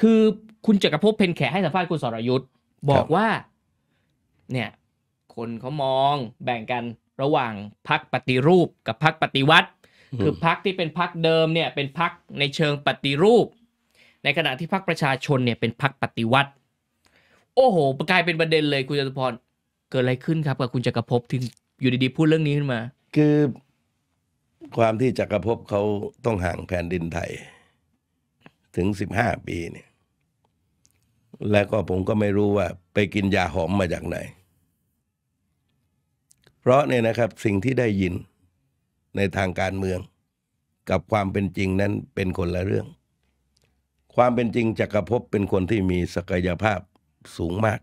คือคุณจักรภพเพ็ญแขให้สัมภาษณ์คุณสรยุทธ์บอกว่าเนี่ยคนเขามองแบ่งกันระหว่างพรรคปฏิรูปกับพรรคปฏิวัติคือพรรคที่เป็นพรรคเดิมเนี่ยเป็นพรรคในเชิงปฏิรูปในขณะที่พรรคประชาชนเนี่ยเป็นพรรคปฏิวัติโอ้โหกลายเป็นประเด็นเลยคุณจตุพรเกิดอะไรขึ้นครับกับคุณจักรภพที่อยู่ดีๆพูดเรื่องนี้ขึ้นมาคือความที่จักรภพเขาต้องห่างแผ่นดินไทยถึง15 ปีเนี่ยแล้วก็ผมก็ไม่รู้ว่าไปกินยาหอมมาจากไหนเพราะเนี่ยนะครับสิ่งที่ได้ยินในทางการเมืองกับความเป็นจริงนั้นเป็นคนละเรื่องความเป็นจริงจักรภพเป็นคนที่มีศักยภาพสูงมาก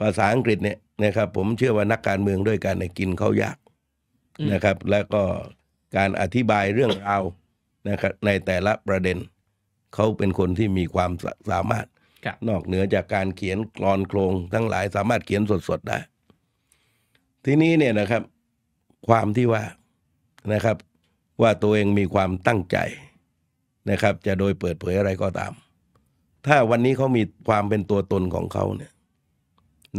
ภาษาอังกฤษเนี่ยนะครับผมเชื่อว่านักการเมืองด้วยกันกินเขายากนะครับแล้วก็การอธิบายเรื่องราวนะครับในแต่ละประเด็นเขาเป็นคนที่มีความสามารถนอกเหนือจากการเขียนกลอนโครงทั้งหลายสามารถเขียนสดๆได้ทีนี้เนี่ยนะครับความที่ว่านะครับว่าตัวเองมีความตั้งใจนะครับจะโดยเปิดเผยอะไรก็ตามถ้าวันนี้เขามีความเป็นตัวตนของเขาเนี่ย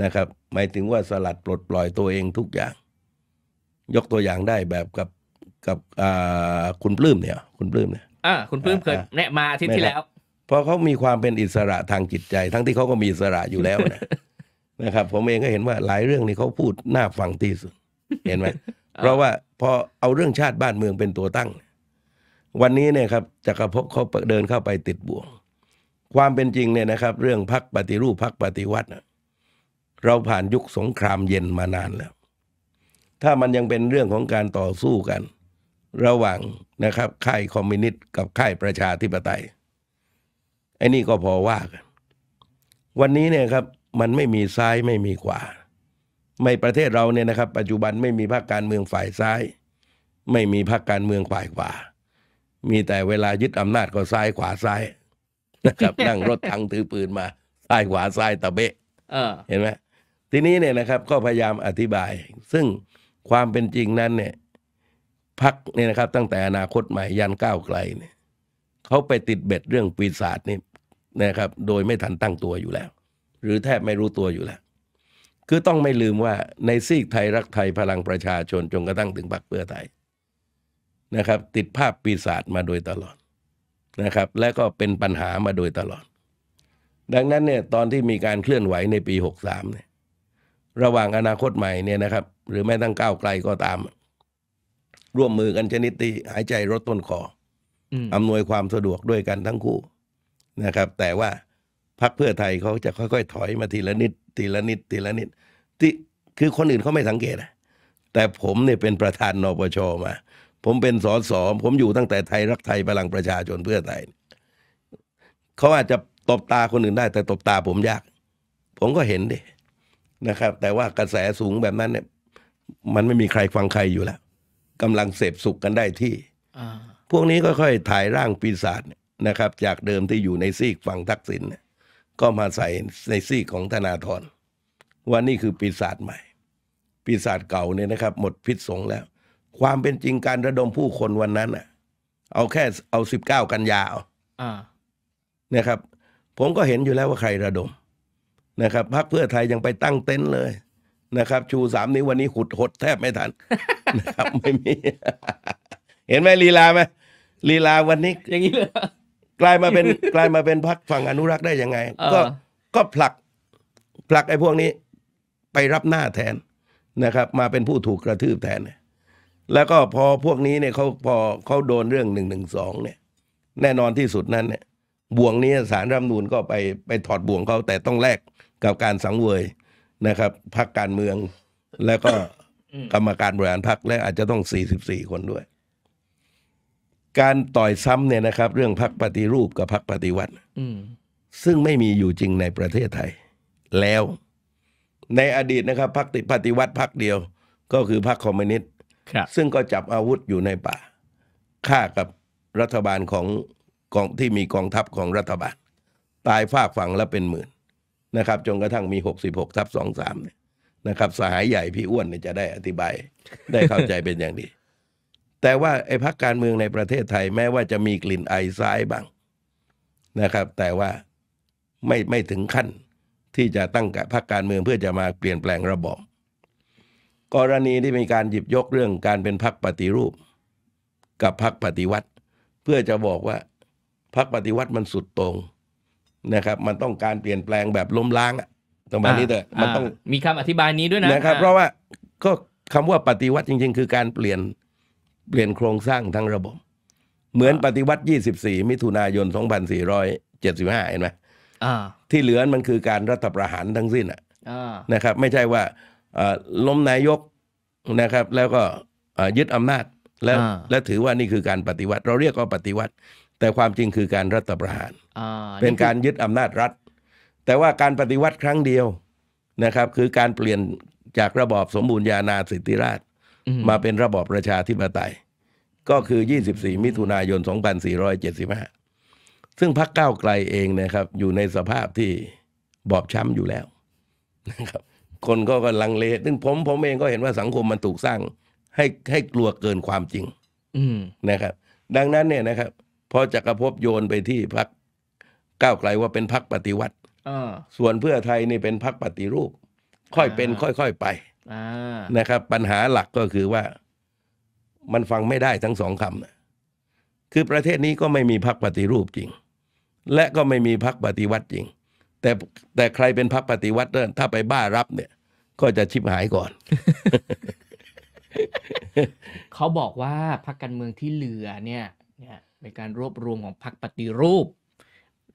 นะครับหมายถึงว่าสลัดปลดปล่อยตัวเองทุกอย่างยกตัวอย่างได้แบบกับคุณปลื้มเนี่ยคุณปลื้มเคยแนะมาอาทิตย์ที่แล้วเพราะเขามีความเป็นอิสระทางจิตใจทั้งที่เขาก็มีอิสระอยู่แล้ว นะครับผมเองก็เห็นว่าหลายเรื่องนี่เขาพูดน่าฟังที่สุด เห็นไหม เพราะว่าพอเอาเรื่องชาติบ้านเมืองเป็นตัวตั้งวันนี้เนี่ยครับจักรภพเขาเดินเข้าไปติดบ่วงความเป็นจริงเนี่ยนะครับเรื่องพรรคปฏิรูปพรรคปฏิวัติเราผ่านยุคสงครามเย็นมานานแล้วถ้ามันยังเป็นเรื่องของการต่อสู้กันระหว่างนะครับค่ายคอมมิวนิสต์กับค่ายประชาธิปไตยไอ้นี่ก็พอว่ากันวันนี้เนี่ยครับมันไม่มีซ้ายไม่มีขวาไม่ประเทศเราเนี่ยนะครับปัจจุบันไม่มีพรรคการเมืองฝ่ายซ้ายไม่มีพรรคการเมืองฝ่ายขวามีแต่เวลายึดอำนาจก็ซ้ายขวาซ้ายนะครับนั่งรถถังถือปืนมาซ้ายขวาซ้ายตะเบะเห็นไหมทีนี้เนี่ยนะครับก็พยายามอธิบายซึ่งความเป็นจริงนั้นเนี่ยพรรคเนี่ยนะครับตั้งแต่อนาคตใหม่ยันก้าวไกลเนี่ยเขาไปติดเบ็ดเรื่องปีศาจนี่นะครับโดยไม่ทันตั้งตัวอยู่แล้วหรือแทบไม่รู้ตัวอยู่แล้วคือต้องไม่ลืมว่าในซีกไทยรักไทยพลังประชาชนจนกระทั่งถึงพรรคเพื่อไทยนะครับติดภาพปีศาจมาโดยตลอดนะครับและก็เป็นปัญหามาโดยตลอดดังนั้นเนี่ยตอนที่มีการเคลื่อนไหวในปี63เนี่ยระหว่างอนาคตใหม่เนี่ยนะครับหรือแม้ตั้งก้าวไกลก็ตามร่วมมือกันชนิดที่หายใจรถต้นคออำนวยความสะดวกด้วยกันทั้งคู่นะครับแต่ว่าพรรคเพื่อไทยเขาจะค่อยๆถอยมาทีละนิดทีละนิดทีละนิดที่คือคนอื่นเขาไม่สังเกตนะแต่ผมเนี่ยเป็นประธานนปช.มาผมเป็นสส.ผมอยู่ตั้งแต่ไทยรักไทยพลังประชาชนเพื่อไทยเขาอาจจะตบตาคนอื่นได้แต่ตบตาผมยากผมก็เห็นดินะครับแต่ว่ากระแสสูงแบบนั้นเนี่ยมันไม่มีใครฟังใครอยู่แล้วกำลังเสพสุขกันได้ที่พวกนี้ก็ค่อยถ่ายร่างปีศาจนะครับจากเดิมที่อยู่ในซีกฝั่งทักษิณก็มาใส่ในซีกของธนาธรว่านี่คือปีศาจใหม่ปีศาจเก่าเนี่ยนะครับหมดพิษสงแล้วความเป็นจริงการระดมผู้คนวันนั้นเอาแค่เอา19 กันยานะครับผมก็เห็นอยู่แล้วว่าใครระดมนะครับพรรคเพื่อไทยยังไปตั้งเต็นท์เลยนะครับชู3 นิ้ววันนี้ขุดหดแทบไม่ทันนะครับไม่มีเห็นไหมลีลาไหมลีลาวันนี้อย่างนี้เลยกลายมาเป็นพรรคฝั่งอนุรักษ์ได้ยังไงก็ผลักไอ้พวกนี้ไปรับหน้าแทนนะครับมาเป็นผู้ถูกกระทืบแทนแล้วก็พอพวกนี้เนี่ยเขาพอเขาโดนเรื่อง112เนี่ยแน่นอนที่สุดนั้นเนี่ยบ่วงนี้ศาลรัฐธรรมนูญก็ไปถอดบ่วงเขาแต่ต้องแลกกับการสังเวยนะครับพรรคการเมืองแล้วก็กรรมการบริหารพรรคและอาจจะต้อง44 คนด้วยการต่อยซ้ำเนี่ยนะครับเรื่องพรรคปฏิรูปกับพรรคปฏิวัติซึ่งไม่มีอยู่จริงในประเทศไทยแล้วในอดีตนะครับพรรคปฏิวัติพรรคเดียวก็คือพรรคคอมมิวนิสต์ซึ่งก็จับอาวุธอยู่ในป่าฆ่ากับรัฐบาลของกองที่มีกองทัพของรัฐบาลตายฝากฝั่งละเป็นหมื่นนะครับจนกระทั่งมี66/23เนี่ยนะครับสหายใหญ่พี่อ้วนเนี่ยจะได้อธิบายได้เข้าใจเป็นอย่างดีแต่ว่าไอ้พรรคการเมืองในประเทศไทยแม้ว่าจะมีกลิ่นไอซ้ายบ้าง นะครับแต่ว่าไม่ถึงขั้นที่จะตั้งพรรคการเมืองเพื่อจะมาเปลี่ยนแปลงระบอบกรณีที่มีการหยิบยกเรื่องการเป็นพรรคปฏิรูปกับพรรคปฏิวัติเพื่อจะบอกว่าพรรคปฏิวัติมันสุดโต่งนะครับมันต้องการเปลี่ยนแปลงแบบล้มล้างตรงนี้เถอะมันต้องมีคำอธิบายนี้ด้วยนะครับเพราะว่าก็คำว่าปฏิวัติจริงๆคือการเปลี่ยนโครงสร้างทั้งระบบเหมือนปฏิวัติ24มิถุนายน2475เห็นไหมที่เหลือมันคือการรัฐประหารทั้งสิ้นนะครับไม่ใช่ว่าล้มนายกนะครับแล้วก็ยึดอำนาจและถือว่านี่คือการปฏิวัติเราเรียกว่าปฏิวัติแต่ความจริงคือการรัฐประหารเป็นการยึดอำนาจรัฐแต่ว่าการปฏิวัติครั้งเดียวนะครับคือการเปลี่ยนจากระบอบสมบูรณาญาสิทธิราชมาเป็นระบอบประชาธิปไตยก็คือ24มิถุนายน2475ซึ่งพรรคก้าวไกลเองนะครับอยู่ในสภาพที่บอบช้ำอยู่แล้วนะครับคนก็กำลังเลซึ่งผมเองก็เห็นว่าสังคมมันถูกสร้างให้กลัวเกินความจริงนะครับดังนั้นเนี่ยนะครับพอจักรภพโยนไปที่พรรคก้าวไกลว่าเป็นพรรคปฏิวัติส่วนเพื่อไทยนี่เป็นพรรคปฏิรูปค่อยเป็นค่อยๆไปนะครับปัญหาหลักก็คือว่ามันฟังไม่ได้ทั้งสองคำนะคือประเทศนี้ก็ไม่มีพรรคปฏิรูปจริงและก็ไม่มีพรรคปฏิวัติจริงแต่ใครเป็นพรรคปฏิวัติถ้าไปบ้ารับเนี่ยก็จะชิบหายก่อน เขาบอกว่าพรรคการเมืองที่เหลือเนี่ยเป็นการรวบรวมของพรรคปฏิรูป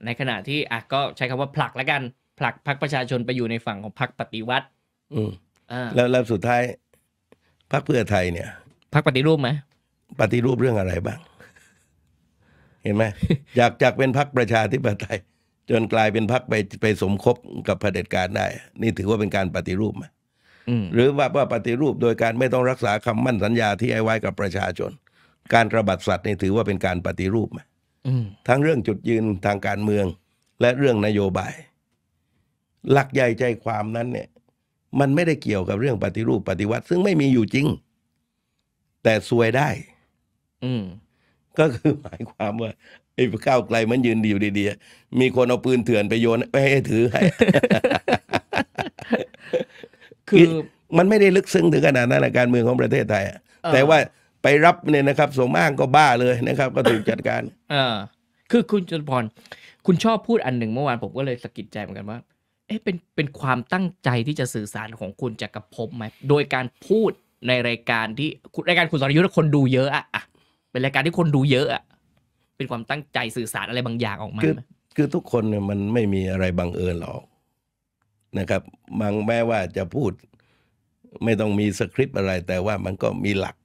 ในขณะที่ก็ใช้คำว่าผลักแล้วกันผลักพรรคประชาชนไปอยู่ในฝั่งของพรรคปฏิวัติแล้วสุดท้ายพรรคเพื่อไทยเนี่ยพรรคปฏิรูปไหมปฏิรูปเรื่องอะไรบ้าง เห็นไหม อยากเป็นพรรคประชาธิปไตยจนกลายเป็นพรรคไปสมคบกับเผด็จการได้นี่ถือว่าเป็นการปฏิรูปไหมหรือว่าปฏิรูปโดยการไม่ต้องรักษาคำมั่นสัญญาที่ให้ไว้กับประชาชนการระบาดสัตว์นี่ถือว่าเป็นการปฏิรูปไหมทั้งเรื่องจุดยืนทางการเมืองและเรื่องนโยบายหลักใหญ่ใจความนั้นเนี่ยมันไม่ได้เกี่ยวกับเรื่องปฏิรูปปฏิวัติซึ่งไม่มีอยู่จริงแต่ซวยได้ก็คือหมายความว่าไอ้ก้าวไกลมันยืนดีอยู่ดีๆมีคนเอาปืนเถื่อนไปโยนไปให้ถือให้ คือมันไม่ได้ลึกซึ้งถึงขนาดนั้นการเมืองของประเทศไทยแต่ว่าไปรับเนี่ยนะครับสมอ้างก็บ้าเลยนะครับก็ถูกจัดการคือคุณจตุพรคุณชอบพูดอันหนึ่งเมื่อวานผมก็เลยสะกิดใจเหมือนกันว่าเป็นความตั้งใจที่จะสื่อสารของคุณจักรภพไหมโดยการพูดในรายการที่รายการคุณสรยุทธ์คนดูเยอะอะเป็นรายการที่คนดูเยอะอะเป็นความตั้งใจสื่อสารอะไรบางอย่างออกมาคือทุกคนเนี่ยมันไม่มีอะไรบังเอิญหรอกนะครับบางแม้ว่าจะพูดไม่ต้องมีสคริปต์อะไรแต่ว่ามันก็มีหลัก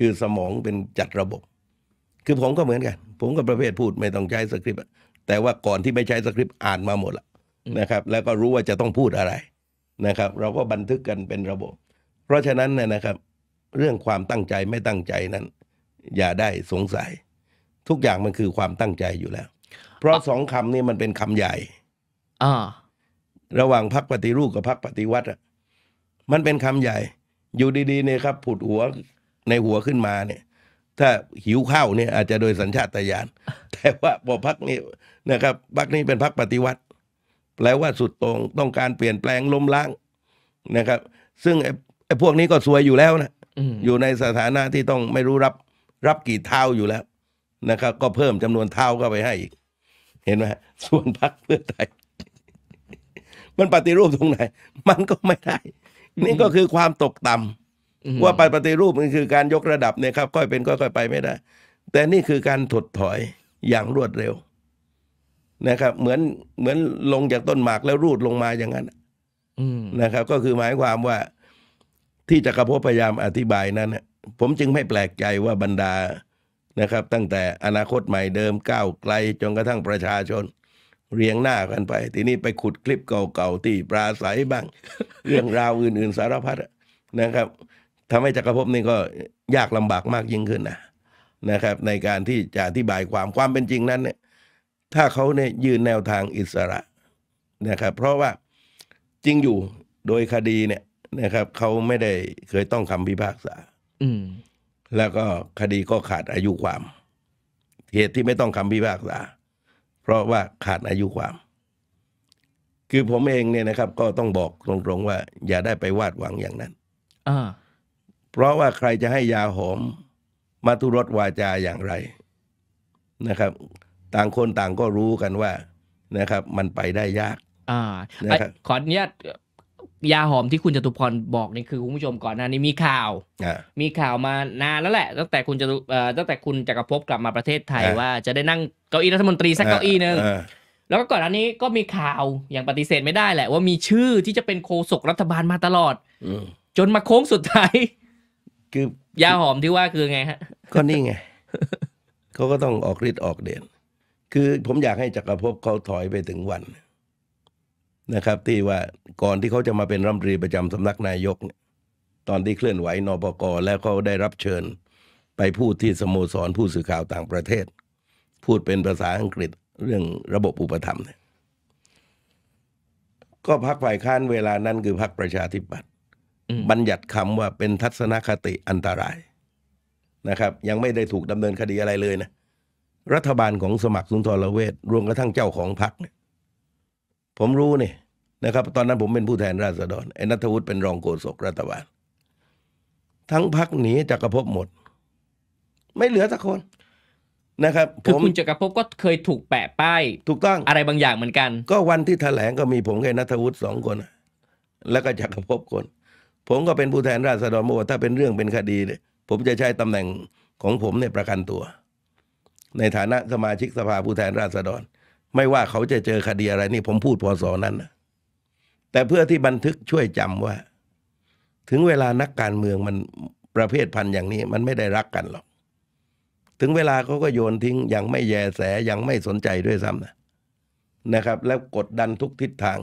คือสมองเป็นจัดระบบคือผมก็เหมือนกันผมก็ประเภทพูดไม่ต้องใช้สคริปต์แต่ว่าก่อนที่ไม่ใช้สคริปต์อ่านมาหมดละนะครับแล้วก็รู้ว่าจะต้องพูดอะไรนะครับเราก็บันทึกกันเป็นระบบเพราะฉะนั้นนะครับเรื่องความตั้งใจไม่ตั้งใจนั้นอย่าได้สงสัยทุกอย่างมันคือความตั้งใจอยู่แล้วเพราะสองคำนี้มันเป็นคำใหญ่ระหว่างพรรคปฏิรูปกับพรรคปฏิวัติมันเป็นคำใหญ่อยู่ดีๆเนี่ยครับผุดหัวในหัวขึ้นมาเนี่ยถ้าหิวข้าวเนี่ยอาจจะโดยสัญชาตญาณแต่ว่าพอพรรคนี้นะครับพรรคนี้เป็นพรรคปฏิวัติแปลว่าสุดตรงต้องการเปลี่ยนแปลงล้มล้างนะครับซึ่งไอ้พวกนี้ก็ซวยอยู่แล้วนะ อยู่ในสถานะที่ต้องไม่รู้รับกี่เท้าอยู่แล้วนะครับก็เพิ่มจำนวนเท้าเข้าไปให้อีกเห็นไหมส่วนพรรคเพื่อไทย มันปฏิรูปตรงไหนมันก็ไม่ได้ นี่ก็คือความตกต่ำ ว่าไปปฏิรูปมันคือการยกระดับเนี่ยครับค่อยเป็นค่อยไปไม่ได้แต่นี่คือการถดถอยอย่างรวดเร็วนะครับเหมือนลงจากต้นหมากแล้วรูดลงมาอย่างนั้นนะครับก็คือหมายความว่าที่จักรภพพยายามอธิบายนั้นผมจึงไม่แปลกใจว่าบรรดานะครับตั้งแต่อนาคตใหม่เดิมก้าวไกลจนกระทั่งประชาชนเรียงหน้ากันไปทีนี้ไปขุดคลิปเก่าๆที่ปราศัยบ้าง เรื่องราวอื่นๆสารพัดนะครับทำให้จักรภพนี่ก็ยากลำบากมากยิ่งขึ้นนะครับในการที่จะอธิบายความเป็นจริงนั้นเนี่ยถ้าเขาเนี่ยยืนแนวทางอิสระนะครับเพราะว่าจริงอยู่โดยคดีเนี่ยนะครับเขาไม่ได้เคยต้องคำพิพากษาแล้วก็คดีก็ขาดอายุความเหตุที่ไม่ต้องคำพิพากษา เพราะว่าขาดอายุความคือผมเองเนี่ยนะครับก็ต้องบอกตรงๆว่าอย่าได้ไปวาดหวังอย่างนั้นเพราะว่าใครจะให้ยาหอมมัทุรสวาจาอย่างไรนะครับต่างคนต่างก็รู้กันว่านะครับมันไปได้ยากนะครับขออนุญาตยาหอมที่คุณจตุพรบอกนี่คือคุณผู้ชมก่อนหน้านี้มีข่าวมานานแล้วแหละตั้งแต่คุณจักรภพกลับมาประเทศไทยว่าจะได้นั่งเก้าอี้รัฐมนตรีสักเก้าอี้นึงแล้วก็ก่อนหน้านี้ก็มีข่าวอย่างปฏิเสธไม่ได้แหละว่ามีชื่อที่จะเป็นโฆษกรัฐบาลมาตลอดจนมาโค้งสุดท้ายคือยาหอมที่ว่าคือไงฮะก็นี่ไงเขาก็ต้องออกฤทธิ์ออกเดชคือผมอยากให้จักรภพเขาถอยไปถึงวันนะครับที่ว่าก่อนที่เขาจะมาเป็นรัฐมนตรีประจำสำนักนายกตอนที่เคลื่อนไหวนปก.แล้วเขาได้รับเชิญไปพูดที่สโมสรผู้สื่อข่าวต่างประเทศพูดเป็นภาษาอังกฤษเรื่องระบบอุปถัมภ์เนี่ยก็พรรคฝ่ายค้านเวลานั้นคือพรรคประชาธิปัตย์บัญญัติคำว่าเป็นทัศนคติอันตรายนะครับยังไม่ได้ถูกดำเนินคดีอะไรเลยนะรัฐบาลของสมัครสุนทรเวชรวมกระทั่งเจ้าของพรรคผมรู้เนี่ยนะครับตอนนั้นผมเป็นผู้แทนราษฎรไอ้ณัฐวุฒิเป็นรองโฆษกรัฐบาลทั้งพรรคหนีจักรภพหมดไม่เหลือสักคนนะครับคือคุณจักรภพก็เคยถูกแปะป้ายถูกต้องอะไรบางอย่างเหมือนกันก็วันที่แถลงก็มีผมกับณัฐวุฒิสองคนแล้วก็จักรภพคนผมก็เป็นผู้แทนราษฎรบอกว่าถ้าเป็นเรื่องเป็นคดีเนี่ยผมจะใช้ตำแหน่งของผมเนี่ยประกันตัวในฐานะสมาชิกสภาผู้แทนราษฎรไม่ว่าเขาจะเจอคดีอะไรนี่ผมพูดพศนั้นนะแต่เพื่อที่บันทึกช่วยจำว่าถึงเวลานักการเมืองมันประเภทพันธุ์อย่างนี้มันไม่ได้รักกันหรอกถึงเวลาเขาก็โยนทิ้งยังไม่แยแสยังไม่สนใจด้วยซ้ำนะครับแล้วกดดันทุกทิศทาง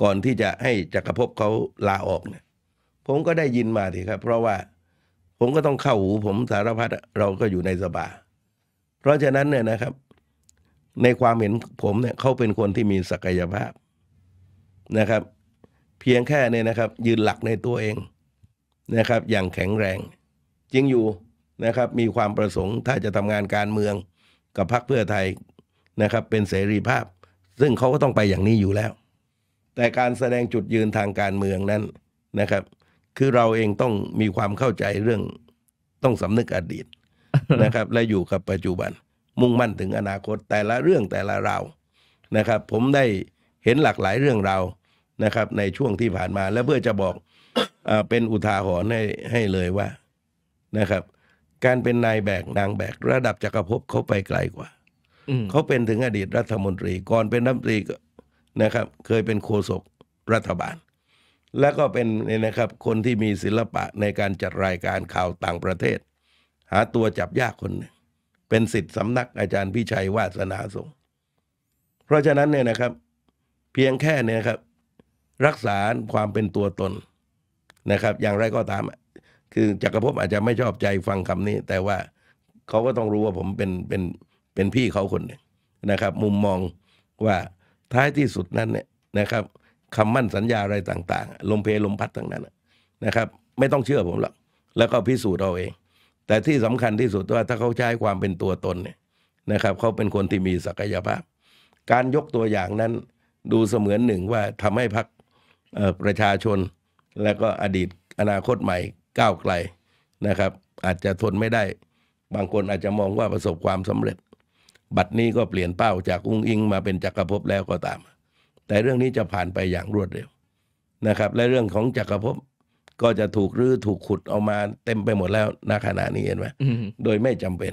ก่อนที่จะให้จักรภพเขาลาออกเนี่ยผมก็ได้ยินมาทีครับเพราะว่าผมก็ต้องเข้าหูผมสารพัดเราก็อยู่ในสภาเพราะฉะนั้นเนี่ยนะครับในความเห็นผมเนี่ยเขาเป็นคนที่มีศักยภาพนะครับเพียงแค่เนี่ยนะครับยืนหลักในตัวเองนะครับอย่างแข็งแรงจริงอยู่นะครับมีความประสงค์ถ้าจะทำงานการเมืองกับพรรคเพื่อไทยนะครับเป็นเสรีภาพซึ่งเขาก็ต้องไปอย่างนี้อยู่แล้วแต่การแสดงจุดยืนทางการเมืองนั้นนะครับคือเราเองต้องมีความเข้าใจเรื่องต้องสำนึกอดีต นะครับและอยู่กับปัจจุบันมุ่งมั่นถึงอนาคตแต่ละเรื่องแต่ละราวนะครับผมได้เห็นหลากหลายเรื่องราวนะครับในช่วงที่ผ่านมาและเพื่อจะบอกเป็นอุทาหรณ์ให้เลยว่านะครับการเป็นนายแบกนางแบกระดับจักรภพเขาไปไกลกว่าเขาเป็นถึงอดีตรัฐมนตรีก่อนเป็นรัฐมนตรีนะครับเคยเป็นโฆษกรัฐบาลและก็เป็นนะครับคนที่มีศิลปะในการจัดรายการข่าวต่างประเทศหาตัวจับยากคนหนึ่งเป็นศิษย์สำนักอาจารย์พิชัยวาสนาสงฆ์เพราะฉะนั้นเนี่ยนะครับเพียงแค่เนี่ยครับรักษาความเป็นตัวตนนะครับอย่างไรก็ตามคือจักรภพอาจจะไม่ชอบใจฟังคำนี้แต่ว่าเขาก็ต้องรู้ว่าผมเป็นพี่เขาคนหนึ่งนะครับมุมมองว่าท้ายที่สุดนั้นเนี่ยนะครับคำมั่นสัญญาอะไรต่างๆลมเพลมพัดทั้งนั้นนะครับไม่ต้องเชื่อผมหรอกแล้วก็พิสูจน์เอาเองแต่ที่สำคัญที่สุดว่าถ้าเขาใช้ความเป็นตัวตนเนี่ยนะครับเขาเป็นคนที่มีศักยภาพการยกตัวอย่างนั้นดูเสมือนหนึ่งว่าทำให้พรรคประชาชนและก็อดีตอนาคตใหม่ก้าวไกลนะครับอาจจะทนไม่ได้บางคนอาจจะมองว่าประสบความสำเร็จบัดนี้ก็เปลี่ยนเป้าจากอุ้งอิงมาเป็นจักรภพแล้วก็ตามแต่เรื่องนี้จะผ่านไปอย่างรวดเร็วนะครับและเรื่องของจักรภพก็จะถูกรื้อถูกขุดเอามาเต็มไปหมดแล้วณขณะนี้เห็นไหมโดยไม่จำเป็น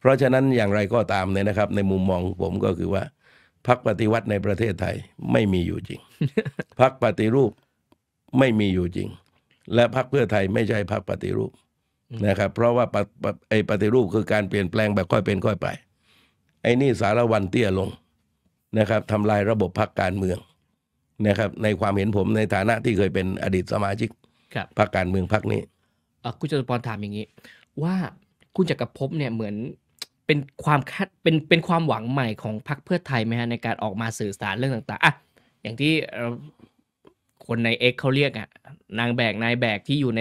เพราะฉะนั้นอย่างไรก็ตามเนี่ยนะครับในมุมมองผมก็คือว่าพรรคปฏิวัติในประเทศไทยไม่มีอยู่จริง พรรคปฏิรูปไม่มีอยู่จริงและพรรคเพื่อไทยไม่ใช่พรรคปฏิรูปนะครับเพราะว่าไอ้ปฏิรูปคือการเปลี่ยนแปลงแบบค่อยเป็นค่อยไปไอ้นี่สารวันเตี้ยลงนะครับทำลายระบบพรรคการเมืองนะครับในความเห็นผมในฐานะที่เคยเป็นอดีตสมาชิกพรรคการเมืองพรรคนี้คุณจตุพรถามอย่างนี้ว่าคุณจักรภพเนี่ยเหมือนเป็นความคาดเป็นความหวังใหม่ของพรรคเพื่อไทยไหมฮะในการออกมาสื่อสารเรื่องต่างๆอ่ะอย่างที่คนใน X เขาเรียกอ่ะนางแบกนายแบกที่อยู่ใน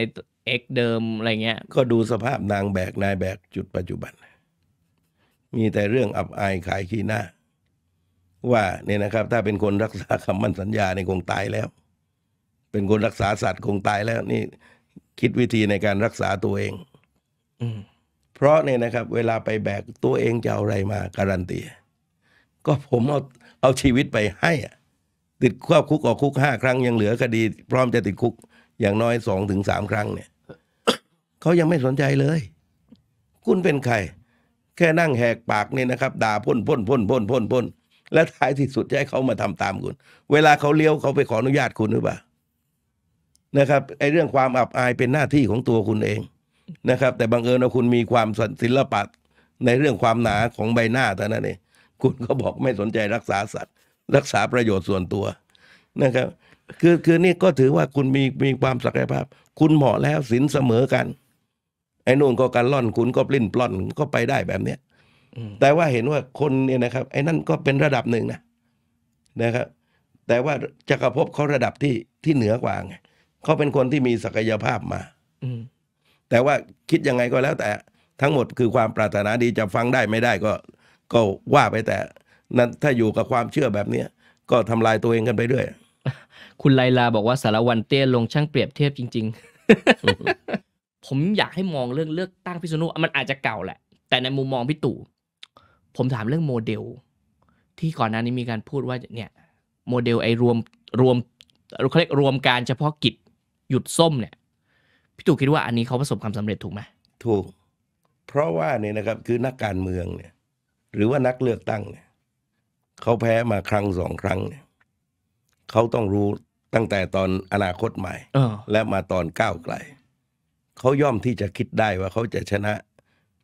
X เดิมอะไรเงี้ยก็ดูสภาพนางแบกนายแบกจุดปัจจุบันมีแต่เรื่องอับอายขายขี้หน้า ว่าเนี่ยนะครับถ้าเป็นคนรักษาคำมั่นสัญญาเนี่ยคงตายแล้วเป็นคนรักษาสัตว์คงตายแล้วนี่คิดวิธีในการรักษาตัวเองเพราะเนี่ยนะครับเวลาไปแบกตัวเองจะเอาอะไรมาการันตีก็ผมเอาชีวิตไปให้ติดควบคุกออกคุก5 ครั้งยังเหลือคดีพร้อมจะติดคุกอย่างน้อย2 ถึง 3 ครั้งเนี่ย เขายังไม่สนใจเลยคุณเป็นใครแค่นั่งแหกปากเนี่ยนะครับด่าพ่นและท้ายที่สุดจะให้เขามาทำตามคุณเวลาเขาเลี้ยวเขาไปขออนุญาตคุณหรือเปล่านะครับไอ้เรื่องความอับอายเป็นหน้าที่ของตัวคุณเองนะครับแต่บังเอิญว่าคุณมีความศิลปะในเรื่องความหนาของใบหน้าแต่นั้นเองคุณก็บอกไม่สนใจรักษาสัตว์รักษาประโยชน์ส่วนตัวนะครับคือนี่ก็ถือว่าคุณมีความศักยภาพคุณเหมาะแล้วศีลเสมอกันไอ้นู่นก็การล่อนคุณก็ปลิ้นปล้อนก็ไปได้แบบเนี้ยแต่ว่าเห็นว่าคนเนี่ยนะครับไอ้นั่นก็เป็นระดับหนึ่งนะครับแต่ว่าจักรภพเขาระดับที่เหนือกว่าไงเขาเป็นคนที่มีศักยภาพมาแต่ว่าคิดยังไงก็แล้วแต่ทั้งหมดคือความปรารถนาดีจะฟังได้ไม่ได้ก็ว่าไปแต่นั้นถ้าอยู่กับความเชื่อแบบเนี้ยก็ทำลายตัวเองกันไปเรื่อยคุณไลลาบอกว่าสารวันเตี้ยลงช่างเปรียบเทียบจริงๆ ผมอยากให้มองเรื่องเลือกตั้งพิษณุมันอาจจะเก่าแหละแต่ในมุมมองพี่ตู่ผมถามเรื่องโมเดลที่ก่อนหน้านี้มีการพูดว่าเนี่ยโมเดลไอ้รวมเขาเรียกรวมการเฉพาะกิจหยุดส้มเนี่ยพี่ตู่คิดว่าอันนี้เขาประสบความสำเร็จถูกไหมถูกเพราะว่าเนี่ยนะครับคือนักการเมืองเนี่ยหรือว่านักเลือกตั้งเนี่ยเขาแพ้มาครั้ง 2 ครั้งเนี่ยเขาต้องรู้ตั้งแต่ตอนอนาคตใหม่และมาตอนก้าวไกลเขาย่อมที่จะคิดได้ว่าเขาจะชนะ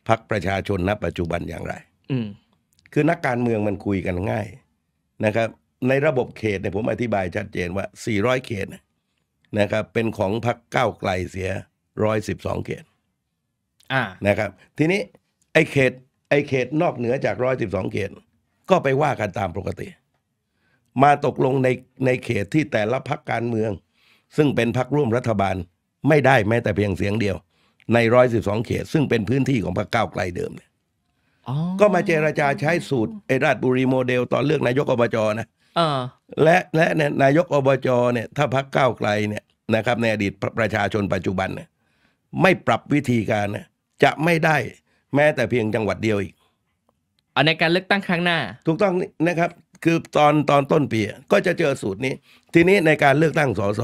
พรรคประชาชนณปัจจุบันอย่างไรคือนักการเมืองมันคุยกันง่ายนะครับในระบบเขตเนี่ยผมอธิบายชัดเจนว่า400เขตนะครับเป็นของพรรคก้าวไกลเสีย112เขตนะครับทีนี้ไอ้เขตนอกเหนือจาก112เขตก็ไปว่ากันตามปกติมาตกลงในเขตที่แต่ละพรรคการเมืองซึ่งเป็นพรรคร่วมรัฐบาลไม่ได้แม้แต่เพียงเสียงเดียวใน112เขตซึ่งเป็นพื้นที่ของพรรคก้าวไกลเดิมเนี่ยก็มาเจรจาใช้สูตรไอ้ราชบุรีโมเดลตอนเลือกนายกอบจนะและนายกอบจเนี่ยถ้าพรรคก้าวไกลเนี่ยนะครับในอดีตประชาชนปัจจุบันเนี่ยไม่ปรับวิธีการเนี่ยจะไม่ได้แม้แต่เพียงจังหวัดเดียวอีกในการเลือกตั้งครั้งหน้าถูกต้องนะครับคือตอนต้นปีก็จะเจอสูตรนี้ทีนี้ในการเลือกตั้งสส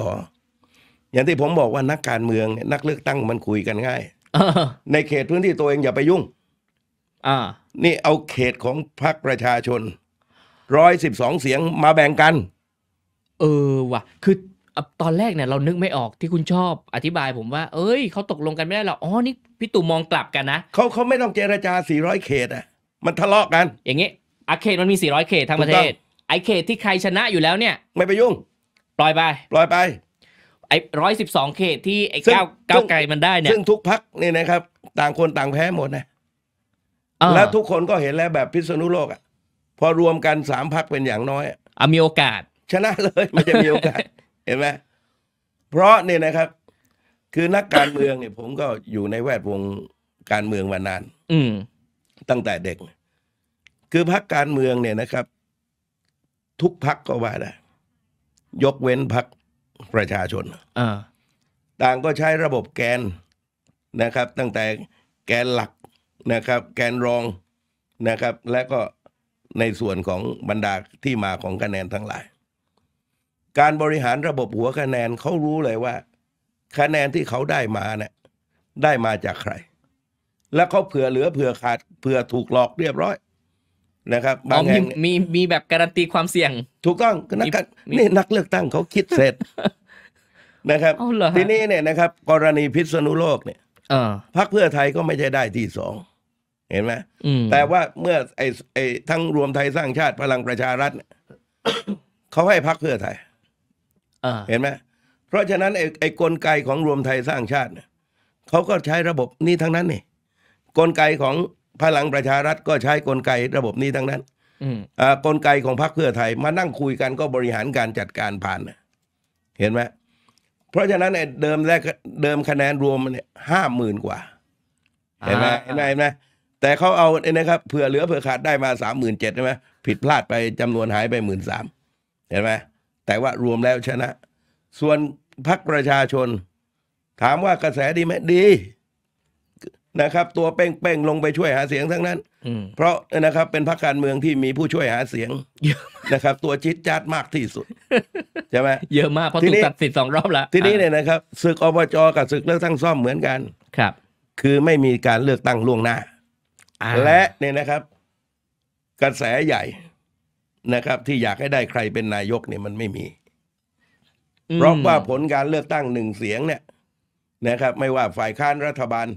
อย่างที่ผมบอกว่านักการเมืองนักเลือกตั้งมันคุยกันง่ายในเขตพื้นที่ตัวเองอย่าไปยุ่งนี่เอาเขตของพรรคประชาชน112เสียงมาแบ่งกันว่ะคือตอนแรกเนี่ยเรานึกไม่ออกที่คุณชอบอธิบายผมว่าเอ้ยเขาตกลงกันไม่ได้หรอกอ๋อนี่พี่ตู่มองกลับกันนะเขาไม่ต้องเจรจา400เขตมันทะเลาะกันอย่างงี้เขตมันมี400เขตทั้งประเทศไอ้เขตที่ใครชนะอยู่แล้วเนี่ยไม่ไปยุ่งปล่อยไปไอ้112เขตที่ไอ้ก้าวไกลมันได้เนี่ยซึ่งทุกพรรคเนี่ยนะครับต่างคนต่างแพ้หมดนะแล้วทุกคนก็เห็นแล้วแบบพิษณุโลกพอรวมกัน3 พรรคเป็นอย่างน้อยมีโอกาสชนะเลยมันจะมีโอกาส เห็นไหมเพราะเนี่ยนะครับคือนักการเมืองเนี่ย ผมก็อยู่ในแวดวงการเมืองมานานตั้งแต่เด็กคือพรรคการเมืองเนี่ยนะครับทุกพรรคก็ว่าได้ยกเว้นพรรคประชาชนต่างก็ใช้ระบบแกนนะครับตั้งแต่แกนหลักนะครับแกนรองนะครับและก็ในส่วนของบรรดาที่มาของคะแนนทั้งหลายการบริหารระบบหัวคะแนนเขารู้เลยว่าคะแนนที่เขาได้มาเนี่ยได้มาจากใครและเขาเผื่อเหลือเผื่อขาดเผื่อถูกหลอกเรียบร้อยนะครับบางแห่งมีแบบการันตีความเสี่ยงถูกต้องนี่นักเลือกตั้งเขาคิดเสร็จนะครับทีนี้เนี่ยนะครับกรณีพิษณุโลกเนี่ยพรรคเพื่อไทยก็ไม่ใช่ได้ที่ 2เห็นไหมแต่ว่าเมื่อไอ้ทั้งรวมไทยสร้างชาติพลังประชารัฐ เขาให้พรรคเพื่อไทยเห็นไหมเพราะฉะนั้นไอ้กลไกของรวมไทยสร้างชาติเขาก็ใช้ระบบนี้ทั้งนั้นนี่กลไกของพลังประชารัฐก็ใช้กลไกระบบนี้ทั้งนั้นกลไกของพรรคเพื่อไทยมานั่งคุยกันก็บริหารการจัดการผ่านเห็นไหมเพราะฉะนั้นไอ้เดิมคะแนนรวมเนี่ย50,000 กว่าเห็นไหมแต่เขาเอานะครับเผื่อเหลือเผื่อขาดได้มา37,000ใช่ไหม ผิดพลาดไปจำนวนหายไป 13,000 เห็นไหมแต่ว่ารวมแล้วชนะส่วนพรรคประชาชนถามว่ากระแสดีไหมดีนะครับตัวเป้งๆลงไปช่วยหาเสียงทั้งนั้นเพราะนะครับเป็นพรรคการเมืองที่มีผู้ช่วยหาเสียงนะครับตัวจิตจัดมากที่สุดใช่ไหมเยอะมากเพราะถูกตัดสิทธิ์2 รอบแล้วทีนี้เนี่ยนะครับศึกอบจกับศึกเลือกตั้งซ่อมเหมือนกันครับคือไม่มีการเลือกตั้งล่วงหน้าและเนี่ยนะครับกระแสใหญ่นะครับที่อยากให้ได้ใครเป็นนายกเนี่ยมันไม่มีเพราะว่าผลการเลือกตั้ง1 เสียงเนี่ยนะครับไม่ว่าฝ่ายค้านรัฐบาล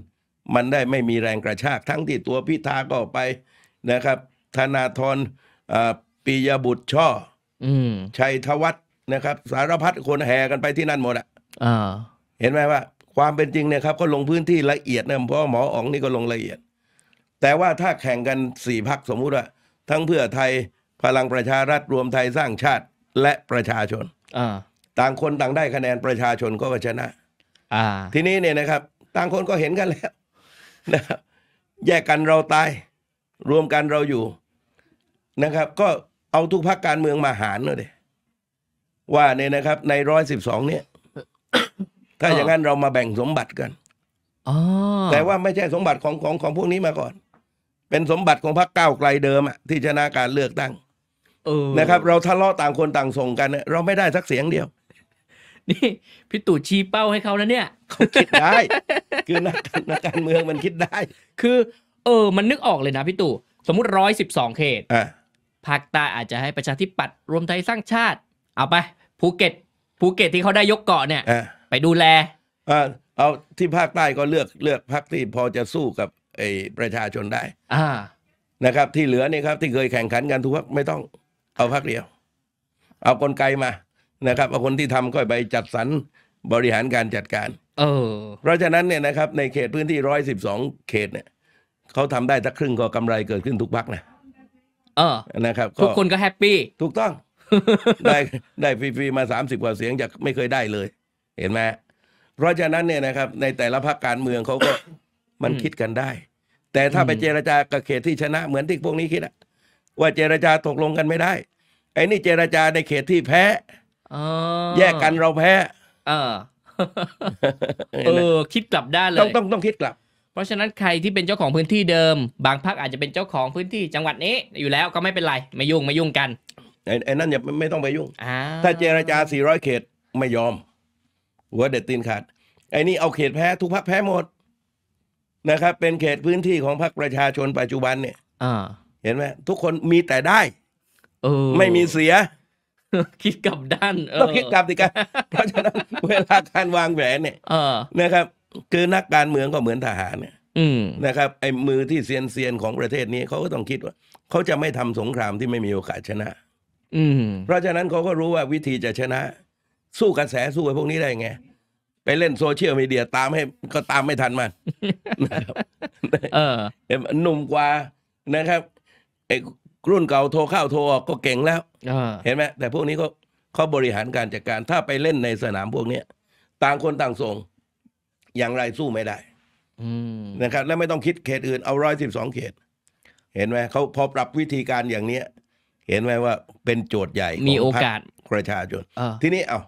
มันได้ไม่มีแรงกระชากทั้งที่ตัวพิธาก็ไปนะครับธนาธรปิยบุตรช่อชัยธวัฒน์นะครับสารพัดคนแห่กันไปที่นั่นหมดอ่ะเห็นไหมว่าความเป็นจริงเนี่ยครับก็ลงพื้นที่ละเอียดนะเพราะหมออ๋องนี่ก็ลงละเอียดแต่ว่าถ้าแข่งกัน4 พรรคสมมุติว่าทั้งเพื่อไทยพลังประชารัฐรวมไทยสร้างชาติและประชาชนต่างคนต่างได้คะแนนประชาชนก็ชนะทีนี้เนี่ยนะครับต่างคนก็เห็นกันแล้วนะแยกกันเราตายรวมกันเราอยู่นะครับก็เอาทุกพรรคการเมืองมาหารเลยว่าเนี่ยนะครับใน112เนี่ย ถ้าอย่างนั้นเรามาแบ่งสมบัติกันแต่ว่าไม่ใช่สมบัติของพวกนี้มาก่อนเป็นสมบัติของพรรคก้าวไกลเดิมอ่ะที่ชนะการเลือกตั้งนะครับเราทะเลาะต่างคนต่างส่งกันเราไม่ได้สักเสียงเดียวนี่พี่ตู่ชี้เป้าให้เขานะเนี่ยเขาคิดได้คือนักการเมืองมันคิดได้คือมันนึกออกเลยนะพี่ตู่สมมุติ112 เขตภาคใต้อาจจะให้ประชาธิปัตย์รวมไทยสร้างชาติเอาไปภูเก็ตที่เขาได้ยกเกาะเนี่ยไปดูแลเอาที่ภาคใต้ก็เลือกพรรคที่พอจะสู้กับไอ้ประชาชนได้นะครับที่เหลือนี่ครับที่เคยแข่งขันกันทุกพรรคไม่ต้องเอาพรรคเดียวเอากลไกมานะครับเอาคนที่ทำก็ไปจัดสรรบริหารการจัดการเพราะฉะนั้นเนี่ยนะครับในเขตพื้นที่112 เขตเนี่ยเขาทำได้สักครึ่งก็กำไรเกิดขึ้นทุกพรรคนะนะครับทุกคนก็แฮปปี้ถูกต้อง ได้ฟรีๆมา30 กว่าเสียงจากไม่เคยได้เลยเห็นไหมเพราะฉะนั้นเนี่ยนะครับในแต่ละพรรคการเมืองเขาก็ มันคิดกันได้แต่ถ้าไปเจรจากับเขตที่ชนะเหมือนที่พวกนี้คิดอะว่าเจรจาตกลงกันไม่ได้ไอ้นี่เจรจาในเขตที่แพ้แยกกันเราแพ้คิดกลับได้เลยต้องคิดกลับเพราะฉะนั้นใครที่เป็นเจ้าของพื้นที่เดิมบางพรรคอาจจะเป็นเจ้าของพื้นที่จังหวัดนี้อยู่แล้วก็ไม่เป็นไรไม่ยุ่งกันไอ้นั่นอย่าไม่ต้องไปยุ่งถ้าเจรจา400 เขตไม่ยอมหัวเด็ดตีนขาดไอ้นี่เอาเขตแพ้ทุกพรรคแพ้หมดนะครับเป็นเขตพื้นที่ของพรรคประชาชนปัจจุบันเนี่ยเห็นไหมทุกคนมีแต่ได้ไม่มีเสียคิดกลับด้านต้องคิดกลับดีกันเพราะฉะนั้นเวลาการวางแผนเนี่ยนะครับคือนักการเมืองก็เหมือนทหารเนี่ยนะครับไอ้มือที่เซียนของประเทศนี้เขาก็ต้องคิดว่าเขาจะไม่ทำสงครามที่ไม่มีโอกาสชนะเพราะฉะนั้นเขาก็รู้ว่าวิธีจะชนะสู้กระแสสู้ไอ้พวกนี้ได้ไงไปเล่นโซเชียลมีเดียตามให้ก็ตามไม่ทันมันหนุ่มกว่านะครับไอ้รุ่นเก่าโทรเข้าโทรออกก็เก่งแล้วเห็นไหมแต่พวกนี้ก็เขาบริหารการจัดการถ้าไปเล่นในสนามพวกนี้ต่างคนต่างส่งอย่างไรสู้ไม่ได้นะครับและไม่ต้องคิดเขตอื่นเอา112 เขตเห็นไหมเขาพอปรับวิธีการอย่างเนี้ยเห็นไหมว่าเป็นโจทย์ใหญ่มีโอกาสประชาชนทีนี้เอา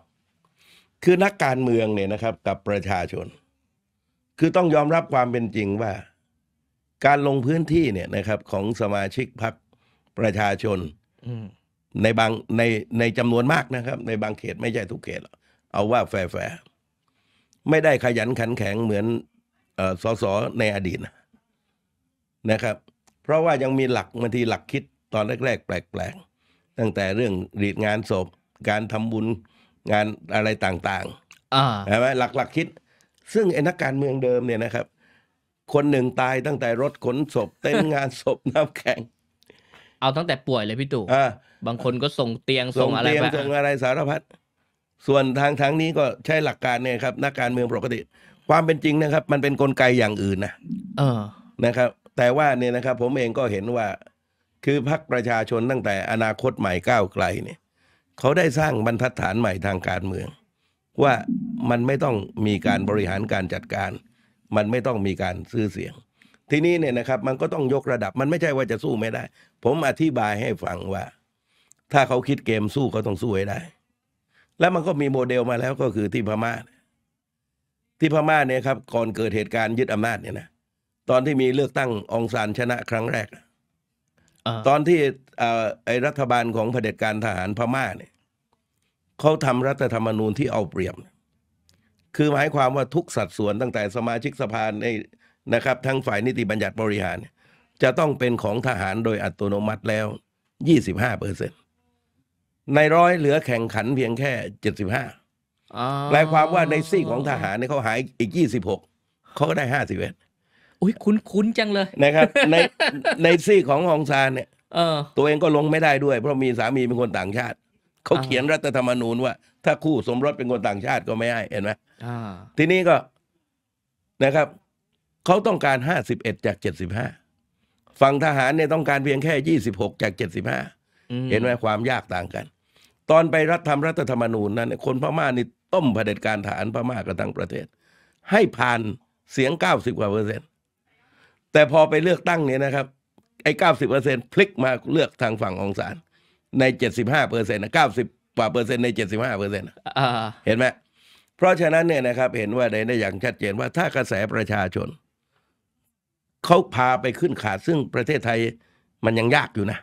คือนักการเมืองเนี่ยนะครับกับประชาชนคือต้องยอมรับความเป็นจริงว่าการลงพื้นที่เนี่ยนะครับของสมาชิกพรรคประชาชนในบางในจำนวนมากนะครับในบางเขตไม่ใช่ทุกเขตเอาว่าแฝงไม่ได้ขยันขันแข็งเหมือนสสในอดีตนะครับเพราะว่ายังมีหลักบางทีหลักคิดตอนแรกๆแปลกๆตั้งแต่เรื่องรีดงานศพการทำบุญงานอะไรต่างๆใช่ไหมหลักคิดซึ่งไอ้นักการเมืองเดิมเนี่ยนะครับคนหนึ่งตายตั้งแต่รถขนศพเต้นงานศพน้ำแข็งเอาตั้งแต่ป่วยเลยพี่ตู่บางคนก็ส่งเตียงส่งอะไรไปส่งอะไรสารพัดส่วนทางนี้ก็ใช้หลักการเนี่ยครับนักการเมืองปกติความเป็นจริงนะครับมันเป็นกลไกอย่างอื่นนะนะครับแต่ว่าเนี่ยนะครับผมเองก็เห็นว่าคือพรรคประชาชนตั้งแต่อนาคตใหม่ก้าวไกลเนี่ยเขาได้สร้างบรรทัดฐานใหม่ทางการเมืองว่ามันไม่ต้องมีการบริหารการจัดการมันไม่ต้องมีการซื้อเสียง ทีนี้เนี่ยนะครับมันก็ต้องยกระดับมันไม่ใช่ว่าจะสู้ไม่ได้ผมอธิบายให้ฟังว่าถ้าเขาคิดเกมสู้เขาต้องสู้ให้ได้แล้วมันก็มีโมเดลมาแล้วก็คือที่พม่าเนี่ยครับก่อนเกิดเหตุการณ์ยึดอำนาจเนี่ยนะตอนที่มีเลือกตั้งองซานชนะครั้งแรกตอนที่ไอ้รัฐบาลของเผด็จการทหารพม่าเนี่ยเขาทำรัฐธรรมนูญที่เอาเปรียบคือหมายความว่าทุกสัดส่วนตั้งแต่สมาชิกสภานะครับทั้งฝ่ายนิติบัญญัติบริหารจะต้องเป็นของทหารโดยอัตโนมัติแล้ว 25% ในร้อยเหลือแข่งขันเพียงแค่ 75 แปลความว่าในซีกของทหารเนี่ยเขาหายอีก 26 เขาก็ได้ 51อุ้ยคุ้นจังเลยนะครับในซี่ขององซานเนี่ยตัวเองก็ลงไม่ได้ด้วยเพราะมีสามีเป็นคนต่างชาติเขาเขียนรัฐธรรมนูญว่าถ้าคู่สมรสเป็นคนต่างชาติก็ไม่ได้เห็นไหมทีนี้ก็นะครับเขาต้องการ51 จาก 75ฝั่งทหารเนี่ยต้องการเพียงแค่26 จาก 75เห็นไหมความยากต่างกันตอนไปรัฐธรรมนูญนั้นคนพม่านี่ต้มเผด็จการทหารพม่ากันทั้งประเทศให้ผ่านเสียง90 กว่า%แต่พอไปเลือกตั้งเนี่ยนะครับไอ้ 90% พลิกมาเลือกทางฝั่งองศาใน 75% นะ 90 กว่าเปอร์เซ็นต์ใน 75% นะเห็นไหมเพราะฉะนั้นเนี่ยนะครับเห็นว่าได้อย่างชัดเจนว่าถ้ากระแสประชาชนเขาพาไปขึ้นขาดซึ่งประเทศไทยมันยังยากอยู่นะ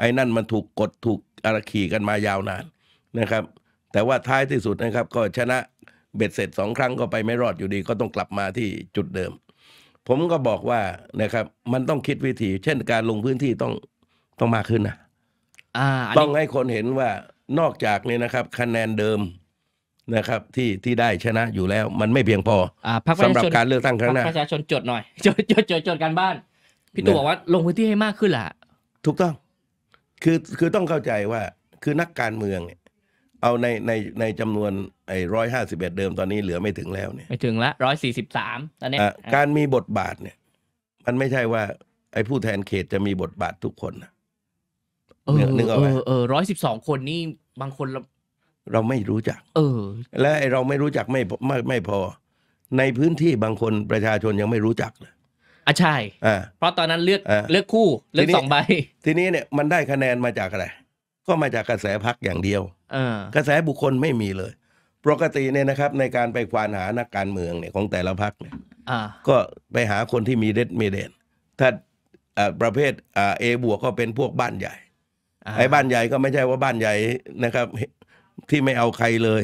ไอ้นั่นมันถูกกดถูกอารักขีกันมายาวนานนะครับแต่ว่าท้ายที่สุดนะครับก็ชนะเบ็ดเสร็จ2 ครั้งก็ไปไม่รอดอยู่ดีก็ต้องกลับมาที่จุดเดิมผมก็บอกว่านะครับมันต้องคิดวิธีเช่นการลงพื้นที่ต้องมากขึ้นนะต้องให้คนเห็นว่านอกจากนี้นะครับคะแนนเดิมนะครับที่ได้ชนะอยู่แล้วมันไม่เพียงพอสำหรับการเลือกตั้งครั้งหน้าประชาชนจดหน่อยจดการบ้านพี่ตู่บอกว่าลงพื้นที่ให้มากขึ้นแหละถูกต้องคือต้องเข้าใจว่าคือนักการเมืองเอาในจำนวนไอ้151เดิมตอนนี้เหลือไม่ถึงแล้วเนี่ยไม่ถึงละ143ตอนนี้การมีบทบาทเนี่ยมันไม่ใช่ว่าไอ้ผู้แทนเขตจะมีบทบาททุกคนนะนึกออกไหม112 คนนี่บางคนเราไม่รู้จักและไอ้เราไม่รู้จักไม่พอในพื้นที่บางคนประชาชนยังไม่รู้จักเลยใช่เพราะตอนนั้นเลือกคู่เลือก2 ใบทีนี้เนี่ยมันได้คะแนนมาจากอะไรก็มาจากกระแสพรรคอย่างเดียวกระแสบุคคลไม่มีเลยปกติเนี่ยนะครับในการไปควานหานักการเมืองเนี่ยของแต่ละพรรคเนี่ยก็ไปหาคนที่มีเด็ดมีเด่นถ้าประเภทA+ก็เป็นพวกบ้านใหญ่ไอ้บ้านใหญ่ก็ไม่ใช่ว่าบ้านใหญ่นะครับที่ไม่เอาใครเลย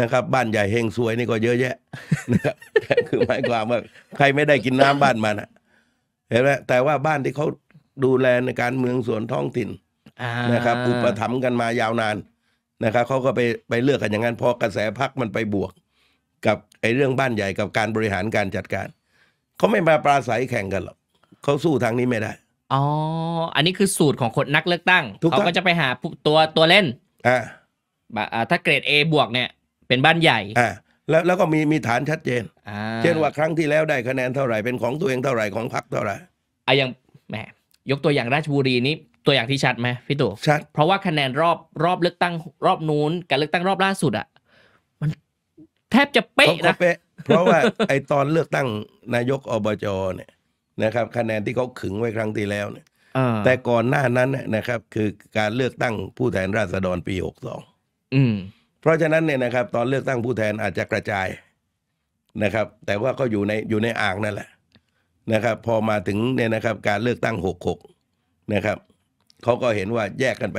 นะครับบ้านใหญ่เฮงซวยนี่ก็เยอะแยะนะครับคือหมายความว่าใครไม่ได้กินน้ำบ้านมันเห็นไหมแต่ว่าบ้านที่เขาดูแลในการเมืองส่วนท้องถิ่นนะครับอุปถัมภ์กันมายาวนานนะครับเขาก็ไปเลือกกันอย่างนั้นพอกระแสพรรคมันไปบวกกับไอ้เรื่องบ้านใหญ่กับการบริหารการจัดการเขาไม่มาปราศัยแข่งกันหรอกเขาสู้ทางนี้ไม่ได้อ๋ออันนี้คือสูตรของคนนักเลือกตั้งเขาก็จะไปหาตัวเล่นถ้าเกรด A+เนี่ยเป็นบ้านใหญ่แล้วก็มีฐานชัดเจนเช่นว่าครั้งที่แล้วได้คะแนนเท่าไหร่เป็นของตัวเองเท่าไหร่ของพรรคเท่าไหร่อย่างแหมยกตัวอย่างราชบุรีนี้ตัวอย่างที่ชัดไหมพี่ตู่ชัดเพราะว่าคะแนนรอบเลือกตั้งรอบนู้นการเลือกตั้งรอบล่าสุดมันแทบจะเป๊ะนะเพราะว่าไอ้ตอนเลือกตั้งนายกอบจเนี่ยนะครับคะแนนที่เขาขึงไว้ครั้งที่แล้วเนี่ยแต่ก่อนหน้านั้นนะครับคือการเลือกตั้งผู้แทนราษฎรปี62เพราะฉะนั้นเนี่ยนะครับตอนเลือกตั้งผู้แทนอาจจะกระจายนะครับแต่ว่าก็อยู่ในอ่างนั่นแหละนะครับพอมาถึงเนี่ยนะครับการเลือกตั้ง66นะครับเขาก็เห็นว่าแยกกันไป